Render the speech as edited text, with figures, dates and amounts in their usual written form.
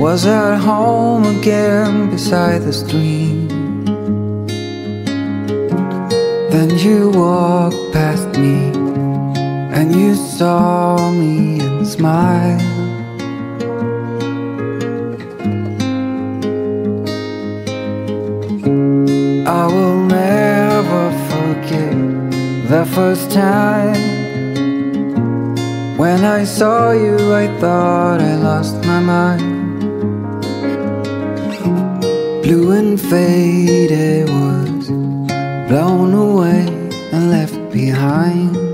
was at home again beside the stream. Then you walked past me, and you saw me and smiled. I will never forget the first time when I saw you. I thought I lost my mind. Blue and faded was blown away and left behind.